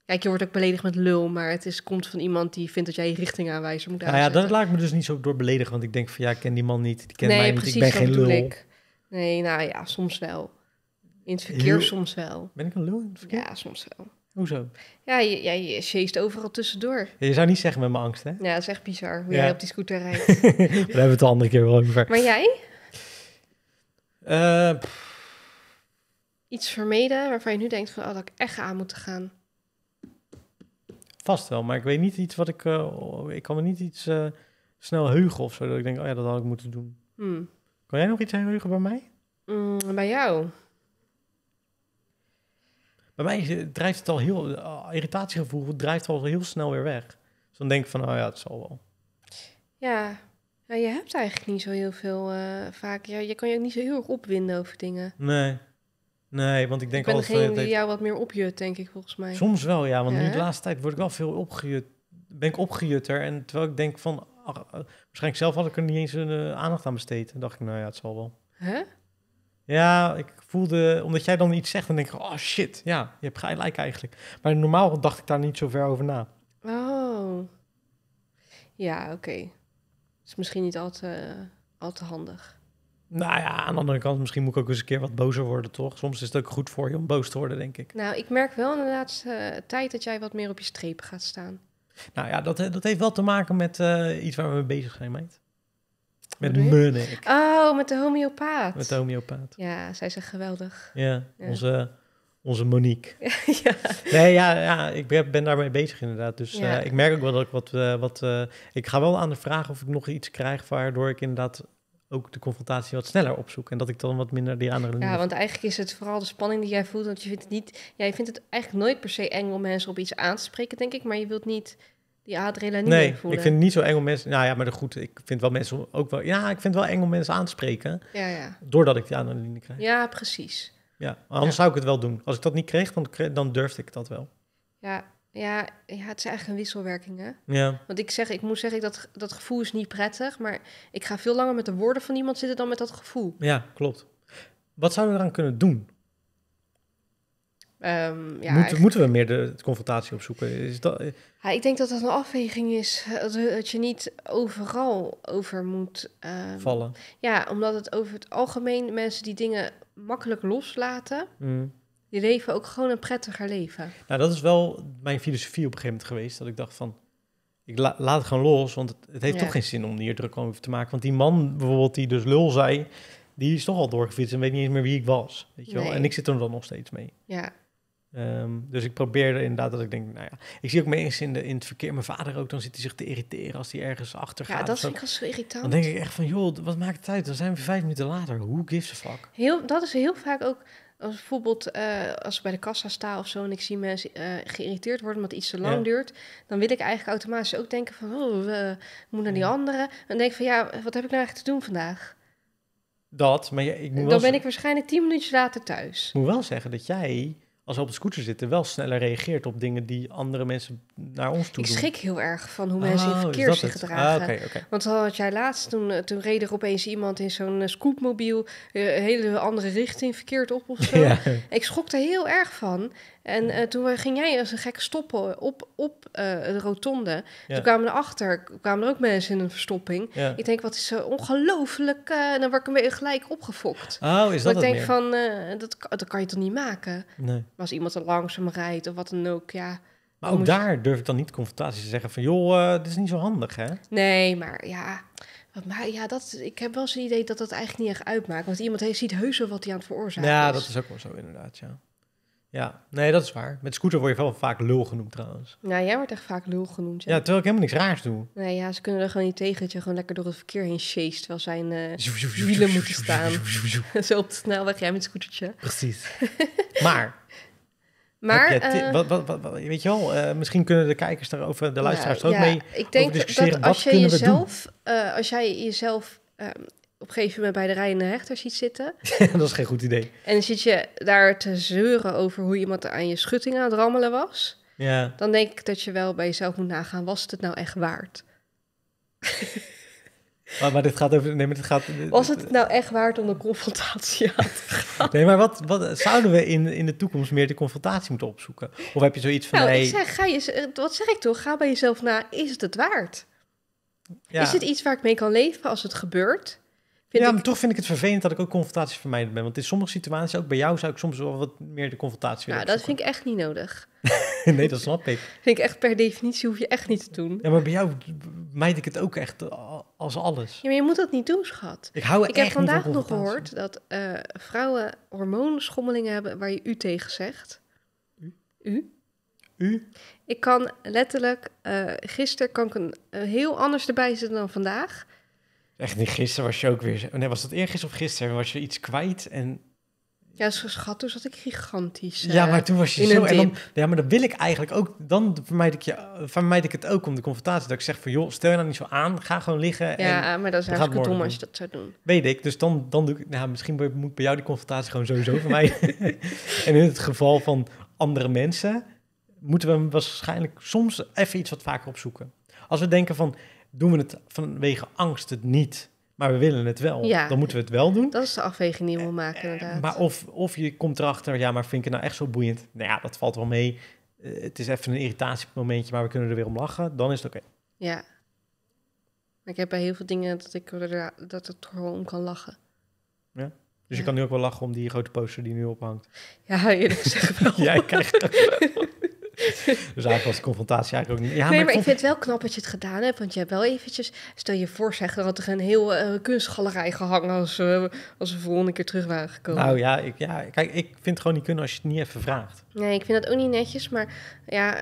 Kijk, je wordt ook beledigd met lul... maar het komt van iemand die vindt dat jij je richting aanwijzen moet aanzetten. Nou ja, dat laat ik me dus niet zo door beledigen... want ik denk van ja, ik ken die man niet, die kent mij niet, ik ben geen lul. Nee, nou ja, soms wel. In het verkeer soms wel. Ben ik een lul in het verkeer? Ja, soms wel. Hoezo? Ja, je sjeest overal tussendoor. Ja, je zou niet zeggen met mijn angst, hè? Ja, dat is echt bizar, hoe jij op die scooter rijdt. Daar hebben we het de andere keer wel over. Maar jij... iets vermeden waarvan je nu denkt van dat ik echt aan moet gaan. Vast wel, maar ik weet niet iets wat ik... ik kan me niet iets snel heugen of zo. Dat ik denk, dat had ik moeten doen. Kan jij nog iets heugen bij mij? Bij jou? Bij mij drijft het al heel... irritatiegevoel drijft al heel snel weer weg. Dus dan denk ik van, het zal wel. Ja... Nou, je hebt eigenlijk niet zo heel veel vaak. Je kan je ook niet zo heel erg opwinden over dingen. Nee, want ik denk altijd... Ik ben degene die jou wat meer opjut, denk ik, volgens mij. Soms wel, ja. Want nu de laatste tijd word ik wel veel opgejut. Ben ik opgejutter. En terwijl ik denk van... waarschijnlijk zelf had ik er niet eens aandacht aan besteed. Dan dacht ik, het zal wel. Huh? Ja, ik voelde... Omdat jij dan iets zegt, dan denk ik... shit, ja, je hebt gelijk eigenlijk. Maar normaal dacht ik daar niet zo ver over na. Oh. Ja, oké. Is misschien niet al te handig. Nou ja, aan de andere kant, misschien moet ik ook eens een keer wat bozer worden, toch? Soms is het ook goed voor je om boos te worden, denk ik. Nou, ik merk wel in de laatste tijd dat jij wat meer op je strepen gaat staan. Nou ja, dat heeft wel te maken met iets waar we mee bezig zijn, meid. Met Munnik. Oh, met de homeopaat. Met de homeopaat. Ja, zij is echt geweldig. Ja, ja. Onze Monique. Ja. Nee, ja, ik ben daarmee bezig inderdaad. Dus ja. Ik merk ook wel dat ik ik ga wel aan de vraag of ik nog iets krijg waardoor ik inderdaad ook de confrontatie wat sneller opzoek. En dat ik dan wat minder die andere... Ja, want eigenlijk is het vooral de spanning die jij voelt. Want je vindt het niet... Ja, je vindt het eigenlijk nooit per se eng om mensen op iets aan te spreken, denk ik. Maar je wilt niet die adrenaline voelen. Nee, ik vind het niet zo eng om mensen... Nou ja, maar goed, ik vind wel mensen ook wel... Ja, ik vind het wel eng om mensen aan te spreken. Ja, ja. Doordat ik die adrenaline krijg. Ja, precies. Ja, anders zou ik het wel doen. Als ik dat niet kreeg, dan durfde ik dat wel. Ja, het is eigenlijk een wisselwerking, hè? Ja. Want ik moet zeggen, dat gevoel is niet prettig, maar ik ga veel langer met de woorden van iemand zitten dan met dat gevoel. Ja, klopt. Wat zouden we eraan kunnen doen? Moeten we meer de confrontatie opzoeken? Is dat... Ja, ik denk dat dat een afweging is. Dat je niet overal over moet... vallen. Ja, omdat het over het algemeen mensen die dingen makkelijk loslaten... Die leven ook gewoon een prettiger leven. Nou, dat is wel mijn filosofie op een gegeven moment geweest. Dat ik dacht van, ik laat het gewoon los. Want het heeft toch geen zin om hier druk over te maken. Want die man bijvoorbeeld die dus lul zei... die is toch al doorgefietst en weet niet eens meer wie ik was. Weet je wel? En ik zit er dan nog steeds mee. Ja. Dus ik probeerde inderdaad dat ik denk, nou ja... Ik zie ook mensen in het verkeer, mijn vader ook... dan zit hij zich te irriteren als hij ergens achter gaat. Ja, dat vind ik zo irritant. Dan denk ik echt van, joh, wat maakt het uit? Dan zijn we 5 minuten later. Who gives a fuck? Dat is heel vaak ook... Als bijvoorbeeld als ik bij de kassa sta of zo... en ik zie mensen geïrriteerd worden omdat iets te lang duurt... dan wil ik eigenlijk automatisch ook denken van... oh, moet naar die andere. En denk ik van, ja, wat heb ik nou eigenlijk te doen vandaag? Dat, maar ik moet wel... Dan ben ik waarschijnlijk 10 minuutjes later thuis. Ik moet wel zeggen dat jij, als we op de scooter zitten... wel sneller reageert op dingen die andere mensen naar ons toe doen. Ik schrik heel erg van hoe mensen in verkeer zich gedragen. Ah, okay. Want had jij laatst, toen reed er opeens iemand in zo'n scootmobiel... een hele andere richting verkeerd op of zo. Ja. Ik schrok er heel erg van. En toen ging jij als een gek stoppen op de rotonde. Ja. Toen kwamen er ook mensen in een verstopping. Ja. Ik denk, wat is ongelooflijk. En dan word ik weer gelijk opgefokt. Oh, is dat ik denk meer? Van, dat kan je toch niet maken? Nee. Als iemand er langzaam rijdt of wat dan ook, ja. Maar ook daar durf ik dan niet confrontaties te zeggen van... joh, dit is niet zo handig, hè? Nee, maar ja... Maar ja, ik heb wel eens het idee dat dat eigenlijk niet echt uitmaakt. Want iemand ziet heus wel wat hij aan het veroorzaken is. Ja, dat is ook wel zo inderdaad, ja. Ja, nee, dat is waar. Met scooter word je wel vaak lul genoemd trouwens. Nou, jij wordt echt vaak lul genoemd. Ja, terwijl ik helemaal niks raars doe. Nee, ja, ze kunnen er gewoon niet tegen dat je gewoon lekker door het verkeer heen chased... terwijl zijn wielen moeten staan. Zo op de snelweg, jij met scootertje. Precies. Maar weet je wel, misschien kunnen de kijkers daarover, de luisteraars er ook mee. Ik denk dat als jij jezelf op een gegeven moment bij de rijdende rechter ziet zitten. Dat is geen goed idee. En dan zit je daar te zeuren over hoe iemand aan je schutting aan het rammelen was. Ja. Dan denk ik dat je wel bij jezelf moet nagaan, was het het nou echt waard? Oh, maar dit gaat over... Nee, maar dit gaat, was het nou echt waard om de confrontatie aan te gaan? Nee, maar wat zouden we in de toekomst meer de confrontatie moeten opzoeken? Of heb je zoiets van... Nou, ik zeg, wat zeg ik toch? Ga bij jezelf na, is het waard? Ja. Is het iets waar ik mee kan leven als het gebeurt? Maar toch vind ik het vervelend dat ik ook confrontaties vermijdend ben. Want in sommige situaties, ook bij jou, zou ik soms wel wat meer de confrontatie willen opzoeken. Dat vind ik echt niet nodig. Nee, dat snap ik. Vind ik echt per definitie, hoef je echt niet te doen. Ja, maar bij jou mijd ik het ook echt als alles. Ja, maar je moet dat niet doen, schat. Ik heb vandaag nog gehoord dat vrouwen hormoonschommelingen hebben waar je u tegen zegt. U? Ik kan letterlijk, gisteren kan ik een heel anders erbij zitten dan vandaag... Echt niet, gisteren was je ook weer... Nee, was dat eergisteren of gisteren? Was je iets kwijt en... Ja, schat, toen zat ik gigantisch maar toen was je zo... En dan, ja, maar dat wil ik eigenlijk ook... Dan vermijd ik het ook om de confrontatie... dat ik zeg van, joh, stel je nou niet zo aan... ga gewoon liggen en... Ja, maar dat is eigenlijk dom als je dat zou doen. Weet ik, dus dan doe ik... Nou, misschien moet bij jou die confrontatie gewoon sowieso van mij. En in het geval van andere mensen... moeten we hem waarschijnlijk soms even iets wat vaker opzoeken. Als we denken van... doen we het vanwege angst het niet, maar we willen het wel. Ja, dan moeten we het wel doen. Dat is de afweging die we maken, inderdaad. Maar of je komt erachter, ja, maar vind ik het nou echt zo boeiend? Nou ja, dat valt wel mee. Het is even een irritatiemomentje, maar we kunnen er weer om lachen. Dan is het oké. Ja. Ik heb bij heel veel dingen dat ik dat het gewoon om kan lachen. Dus je kan nu ook wel lachen om die grote poster die nu ophangt. Ja, eerlijk gezegd wel. Jij krijgt het wel. Dus eigenlijk was de confrontatie eigenlijk ook niet... Ja, nee, maar ik vind het wel knap dat je het gedaan hebt. Want je hebt wel eventjes... Stel je voor, zeg, dat er een heel kunstgalerij gehangen... Als we volgende keer terug waren gekomen. Nou ja, kijk, ik vind het gewoon niet kunnen als je het niet even vraagt. Nee, ik vind dat ook niet netjes, maar ja...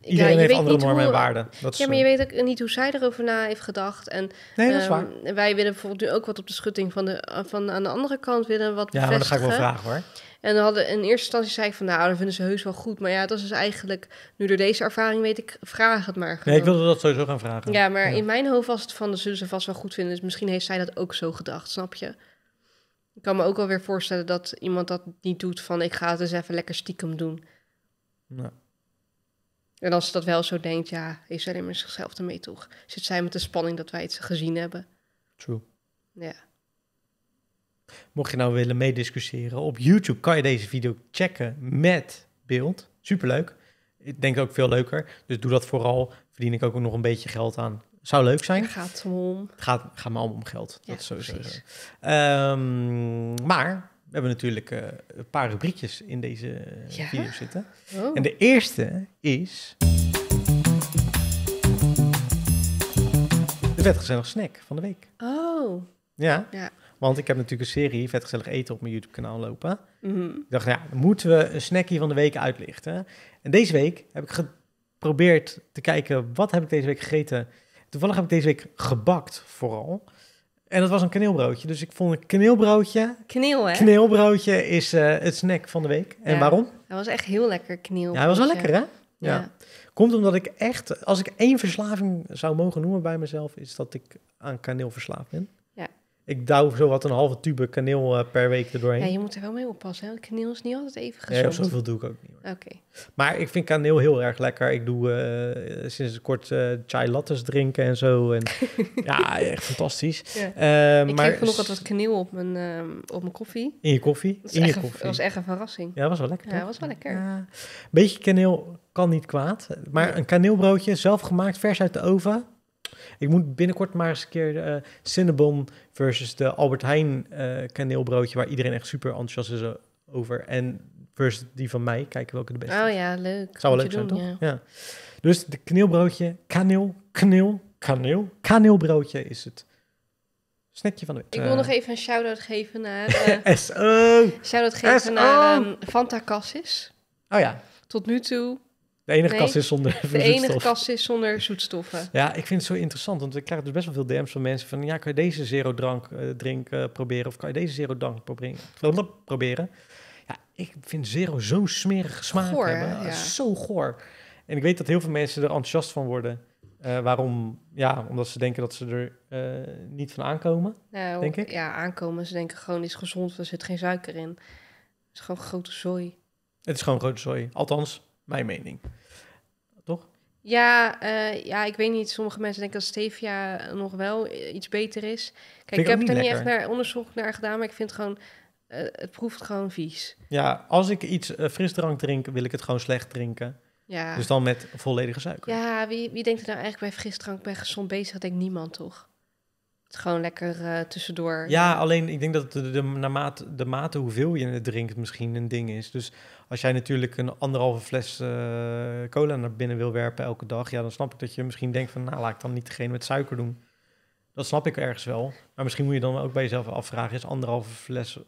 Iedereen heeft andere normen en waarden. Ja, maar je weet ook niet hoe zij erover na heeft gedacht. En, nee, dat is waar. Wij willen bijvoorbeeld nu ook wat op de schutting van aan de andere kant willen wat bevestigen. Ja, maar dat ga ik wel vragen hoor. En dan hadden in eerste instantie zei ik van, nou, dat vinden ze heus wel goed. Maar ja, dat is dus eigenlijk, nu door deze ervaring weet ik, vraag het maar. Gewoon. Nee, ik wilde dat sowieso gaan vragen. Ja, maar in mijn hoofd was het van, dat zullen ze vast wel goed vinden. Dus misschien heeft zij dat ook zo gedacht, snap je? Ik kan me ook wel weer voorstellen dat iemand dat niet doet van, ik ga het dus even lekker stiekem doen. Nou. En als ze dat wel zo denkt, ja, heeft zij alleen maar zichzelf ermee toch? Zit zij met de spanning dat wij het gezien hebben? True. Ja. Mocht je nou willen meediscussiëren, op YouTube kan je deze video checken met beeld. Superleuk. Ik denk ook veel leuker. Dus doe dat vooral. Verdien ik ook nog een beetje geld aan. Zou leuk zijn. Het gaat om. Het gaat me allemaal om geld. Ja, dat is sowieso zo. Maar we hebben natuurlijk een paar rubriekjes in deze video zitten. Oh. En de eerste is... de vetgezellig snack van de week. Oh. Ja. Want ik heb natuurlijk een serie Vetgezellig Eten op mijn YouTube-kanaal lopen. Mm-hmm. Ik dacht, ja, moeten we een snackie van de week uitlichten? En deze week heb ik geprobeerd te kijken, wat heb ik deze week gegeten? Toevallig heb ik deze week gebakt vooral. En dat was een kaneelbroodje. Dus ik vond een kaneelbroodje... Kneel, hè? Kaneelbroodje is het snack van de week. En waarom? Hij was echt heel lekker, kaneelbroodje. Ja, hij was wel lekker, hè? Ja. Komt omdat ik echt... Als ik één verslaving zou mogen noemen bij mezelf, is dat ik aan kaneel verslaafd ben. Ik douw zo wat een halve tube kaneel per week erdoorheen. Ja, je moet er wel mee oppassen, hè? Want kaneel is niet altijd even gezond. Nee, zoveel doe ik ook niet. Okay. Maar ik vind kaneel heel erg lekker. Ik doe sinds kort chai lattes drinken en zo. En, ja, echt fantastisch. Ja. Ik kreeg nog wat kaneel op mijn koffie. In je koffie? Dat was echt een verrassing. Ja, dat was wel lekker. Ja, dat was wel lekker. Ja. Beetje kaneel kan niet kwaad. Maar een kaneelbroodje, zelf gemaakt, vers uit de oven... Ik moet binnenkort maar eens een keer Cinnabon versus de Albert Heijn kaneelbroodje... waar iedereen echt super enthousiast is over. En versus die van mij, kijken welke de beste is. Oh ja, leuk. Zou wel leuk zijn, toch? Ja. Dus de kaneelbroodje, kaneelbroodje is het snackje van de week. Ik wil nog even een shout-out geven naar... shout-out geven naar Fanta Cassis. Oh ja. Tot nu toe... De enige kast is zonder zoetstoffen. Ja, ik vind het zo interessant, want ik krijg dus best wel veel DM's van mensen van... ja, kan je deze zero-drank proberen of kan je deze zero-drank proberen? Ja, ik vind zero zo'n smerige smaak hebben. Ja. Zo goor. En ik weet dat heel veel mensen er enthousiast van worden. Waarom? Ja, omdat ze denken dat ze er niet van aankomen, denk ik. Ja, aankomen. Ze denken gewoon, is gezond, er zit geen suiker in. Het is gewoon grote zooi. Het is gewoon grote zooi, althans... mijn mening. Toch? Ja, ik weet niet. Sommige mensen denken dat stevia nog wel iets beter is. Kijk, ik heb er niet echt naar onderzoek naar gedaan, maar ik vind gewoon... het proeft gewoon vies. Ja, als ik iets frisdrank drink, wil ik het gewoon slecht drinken. Ja. Dus dan met volledige suiker. Ja, wie denkt er nou eigenlijk bij frisdrank, bij gezond bezig? Denkt niemand, toch? Het is gewoon lekker tussendoor. Ja, alleen ik denk dat de mate hoeveel je het drinkt misschien een ding is. Dus als jij natuurlijk een 1,5 fles cola naar binnen wil werpen elke dag... ja, dan snap ik dat je misschien denkt van... nou, laat ik dan niet degene met suiker doen. Dat snap ik ergens wel. Maar misschien moet je dan ook bij jezelf afvragen... is 1,5 fles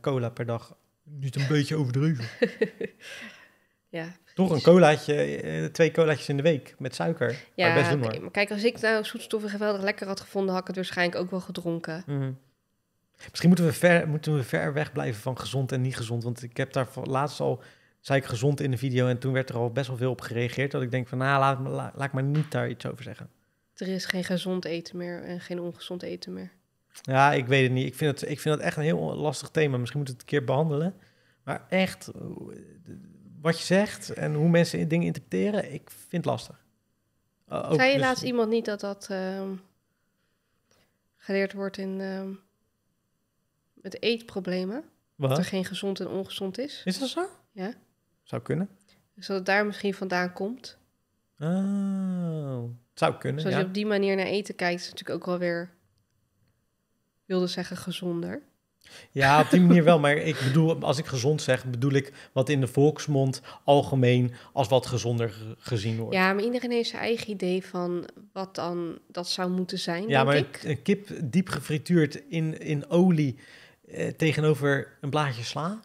cola per dag niet een beetje overdreven? Ja, toch een colaatje, 2 colaatjes in de week met suiker. Ja, best doen, maar kijk, als ik nou zoetstoffen geweldig lekker had gevonden... had ik het waarschijnlijk ook wel gedronken. Mm-hmm. Misschien moeten we ver weg blijven van gezond en niet gezond. Want ik heb daar laatst al, zei ik gezond in de video... en toen werd er al best wel veel op gereageerd... dat ik denk van, laat ik maar niet daar iets over zeggen. Er is geen gezond eten meer en geen ongezond eten meer. Ja, ik weet het niet. Ik vind dat echt een heel lastig thema. Misschien moeten we het een keer behandelen. Maar echt... wat je zegt en hoe mensen dingen interpreteren, ik vind het lastig. Zei je laatst iemand niet dat geleerd wordt in het eetproblemen? Wat? Dat er geen gezond en ongezond is. Is dat zo? Ja. Zou kunnen. Dus dat het daar misschien vandaan komt. Oh, het zou kunnen, dus als je op die manier naar eten kijkt, is het natuurlijk ook wel weer, wilde zeggen, gezonder. Ja, op die manier wel. Maar ik bedoel, als ik gezond zeg, bedoel ik wat in de volksmond algemeen als wat gezonder gezien wordt. Ja, maar iedereen heeft zijn eigen idee van wat dan dat zou moeten zijn, ja, denk ik. Ja, maar kip diep gefrituurd in olie tegenover een blaadje sla,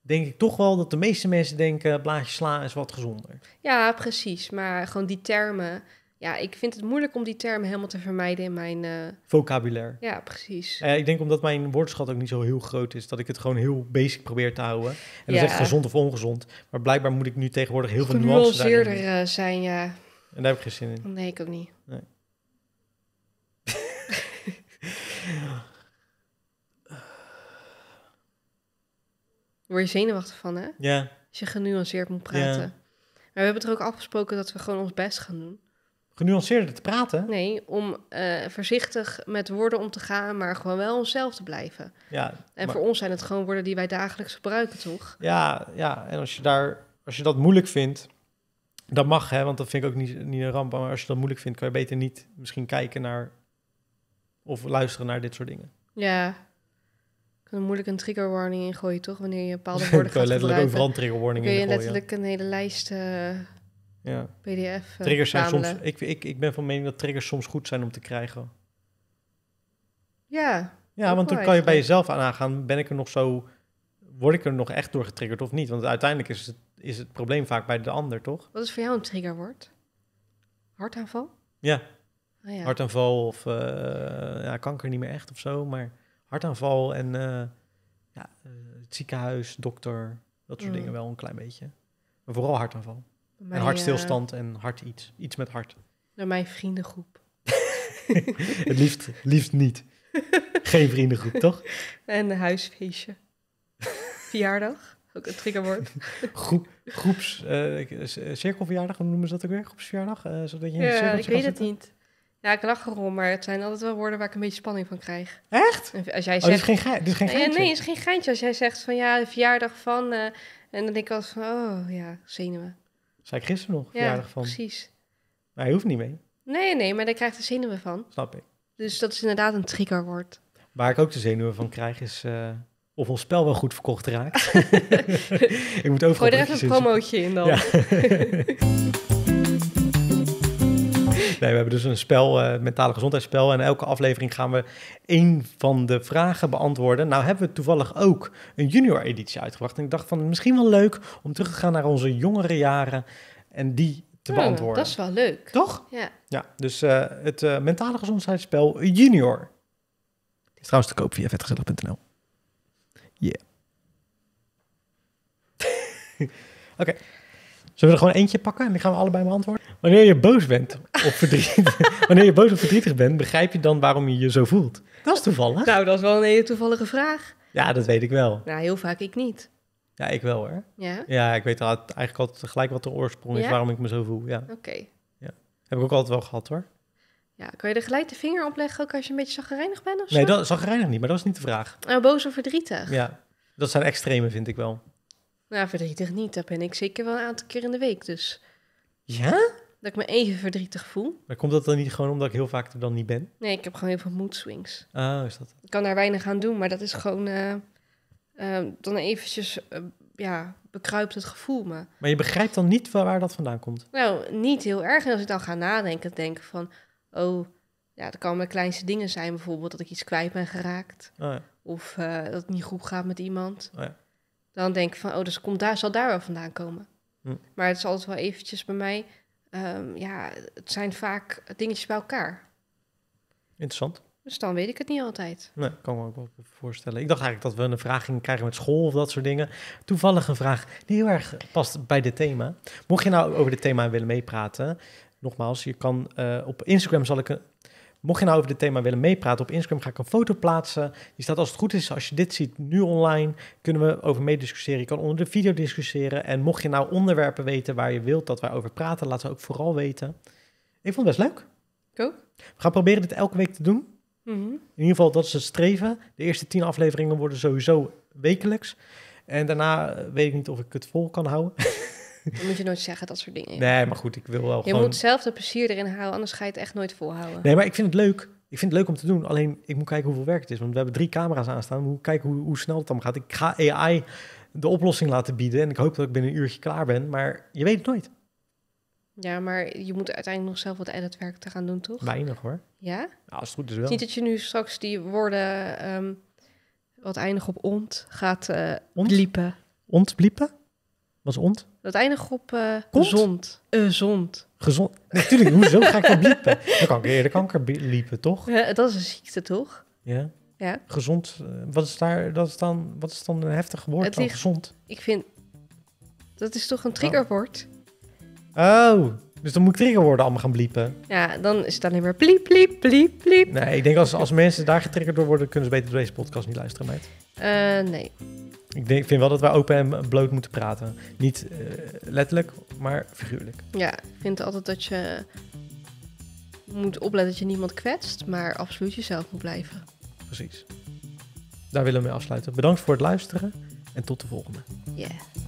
denk ik toch wel dat de meeste mensen denken, blaadje sla is wat gezonder. Ja, precies. Maar gewoon die termen... Ja, ik vind het moeilijk om die term helemaal te vermijden in mijn... vocabulaire. Ja, precies. Ik denk omdat mijn woordenschat ook niet zo heel groot is, dat ik het gewoon heel basic probeer te houden. En ja, dat is echt gezond of ongezond. Maar blijkbaar moet ik nu tegenwoordig heel veel nuances daarin zijn, ja. En daar heb ik geen zin in. Nee, ik ook niet. Nee. Word je zenuwachtig van, hè? Ja. Als je genuanceerd moet praten. Ja. Maar we hebben het er ook afgesproken dat we gewoon ons best gaan doen. Genuanceerder te praten? Nee, om voorzichtig met woorden om te gaan, maar gewoon wel onszelf te blijven. Ja, en maar voor ons zijn het gewoon woorden die wij dagelijks gebruiken, toch? Ja, ja. En als je dat moeilijk vindt, dat mag, hè, want dat vind ik ook niet een ramp. Maar als je dat moeilijk vindt, kan je beter niet misschien kijken naar of luisteren naar dit soort dingen. Ja, ik kan moeilijk een trigger warning ingooien, toch? Wanneer je bepaalde woorden gaat gebruiken. Letterlijk overal een trigger warning ingooien. Kun je letterlijk een hele lijst... Ja. PDF. Triggers zijn soms. Ik ben van mening dat triggers soms goed zijn om te krijgen. Ja. Ja, want dan kan je bij jezelf aan aangaan. Ben ik er nog zo? Word ik er nog echt door getriggerd of niet? Want uiteindelijk is het probleem vaak bij de ander, toch? Wat is voor jou een triggerwoord? Hartaanval? Ja. Oh, ja. Hartaanval of kanker niet meer echt of zo, maar hartaanval en het ziekenhuis, dokter, dat soort dingen wel een klein beetje. Maar vooral hartaanval. En hartstilstand en hart iets. Iets met hart. Naar mijn vriendengroep. Het liefst niet. Geen vriendengroep, toch? En een huisfeestje. Verjaardag. Ook een triggerwoord. Cirkelverjaardag, hoe noemen ze dat ook weer? Groepsverjaardag? Zodat je ik weet het niet. Ja, ik lach erom, maar het zijn altijd wel woorden waar ik een beetje spanning van krijg. Echt? Als jij zegt, dit is geen geintje. Nee, het is geen geintje. Als jij zegt van ja, de verjaardag van... en dan denk ik altijd van, oh ja, zenuwen. Zei ik gisteren nog, verjaardag van. Precies. Maar hij hoeft niet mee. Nee, maar daar krijgt de zenuwen van. Snap ik. Dus dat is inderdaad een triggerwoord. Waar ik ook de zenuwen van krijg is... of ons spel wel goed verkocht raakt. Ik moet overal... Gooi er even een promootje in dan. Ja. Nee, we hebben dus een spel, mentale gezondheidsspel. En elke aflevering gaan we één van de vragen beantwoorden. Nou hebben we toevallig ook een junior editie uitgebracht. En ik dacht van, misschien wel leuk om terug te gaan naar onze jongere jaren en die te beantwoorden. Dat is wel leuk. Toch? Ja. Ja, dus het mentale gezondheidsspel junior. Het is trouwens te koop via vetgezellig.nl. Yeah. Oké. Zullen we er gewoon eentje pakken en die gaan we allebei beantwoorden? Wanneer je boos bent of verdrietig bent, begrijp je dan waarom je je zo voelt? Dat is toevallig. Nou, dat is wel een hele toevallige vraag. Ja, dat weet ik wel. Nou, heel vaak ik niet. Ja, ik wel hoor. Ja? Ja, ik weet eigenlijk altijd gelijk wat de oorsprong is waarom ik me zo voel. Ja. Oké. Ja. Heb ik ook altijd wel gehad hoor. Ja, kan je er gelijk de vinger op leggen ook als je een beetje chagrijnig bent of zo? Nee, chagrijnig niet, maar dat is niet de vraag. Nou, boos of verdrietig? Ja, dat zijn extreme vind ik wel. Nou, verdrietig niet. Dat ben ik zeker wel een aantal keer in de week, dus... Ja? Dat ik me even verdrietig voel. Maar komt dat dan niet gewoon omdat ik heel vaak er dan niet ben? Nee, ik heb gewoon heel veel mood swings. Ah, is dat? Ik kan daar weinig aan doen, maar dat is gewoon... dan eventjes, bekruipt het gevoel me. Maar je begrijpt dan niet waar dat vandaan komt? Nou, niet heel erg. En als ik dan ga nadenken, denk van... Oh, ja, dat kan mijn kleinste dingen zijn bijvoorbeeld. Dat ik iets kwijt ben geraakt. Oh, ja. Of dat het niet goed gaat met iemand. Oh, ja. Dan denk ik van, dus zal daar wel vandaan komen. Hm. Maar het is altijd wel eventjes bij mij... het zijn vaak dingetjes bij elkaar. Interessant. Dus dan weet ik het niet altijd. Nee, kan me ook wel voorstellen. Ik dacht eigenlijk dat we een vraag gingen krijgen met school of dat soort dingen. Toevallig een vraag die heel erg past bij dit thema. Mocht je nou over dit thema willen meepraten... Nogmaals, je kan op Instagram zal ik... Mocht je nou over dit thema willen meepraten, op Instagram ga ik een foto plaatsen. Die staat als het goed is, als je dit ziet nu online, kunnen we over meediscussiëren. Je kan onder de video discussiëren. En mocht je nou onderwerpen weten waar je wilt dat wij over praten, laat ze ook vooral weten. Ik vond het best leuk. Ik ook. We gaan proberen dit elke week te doen. Mm-hmm. In ieder geval, dat is het streven. De eerste 10 afleveringen worden sowieso wekelijks. En daarna weet ik niet of ik het vol kan houden. Dan moet je nooit zeggen, dat soort dingen. Ja. Nee, maar goed, ik wil wel je gewoon... Je moet zelf de plezier erin houden, anders ga je het echt nooit volhouden. Nee, maar ik vind het leuk Ik vind het leuk om te doen, alleen ik moet kijken hoeveel werk het is. Want we hebben 3 camera's aanstaan. We moeten kijken hoe snel het dan gaat. Ik ga AI de oplossing laten bieden. En ik hoop dat ik binnen een uurtje klaar ben. Maar je weet het nooit. Ja, maar je moet uiteindelijk nog zelf wat editwerk te gaan doen, toch? Weinig hoor. Ja? Nou, als het goed is wel. Niet dat je nu straks die woorden wat eindig op ont gaat bliepen. Ontbliepen? Was ont? Dat eindigt op gezond. Gezond. Natuurlijk, hoezo ga ik dat bliepen? Dan kan ik eerder kanker liepen, toch? Ja, dat is een ziekte, toch? Ja. Ja. Gezond. Wat is dan een heftig woord dan? Gezond. Ik vind... Dat is toch een triggerwoord? Oh, dus dan moet triggerwoorden allemaal gaan bliepen. Ja, dan is het alleen maar bliep, bliep, bliep, bliep. Nee, ik denk als mensen daar getriggerd door worden... kunnen ze beter deze podcast niet luisteren, meid. Nee. Ik vind wel dat wij open en bloot moeten praten. Niet letterlijk, maar figuurlijk. Ja, ik vind altijd dat je moet opletten dat je niemand kwetst... maar absoluut jezelf moet blijven. Precies. Daar willen we mee afsluiten. Bedankt voor het luisteren en tot de volgende. Ja. Yeah.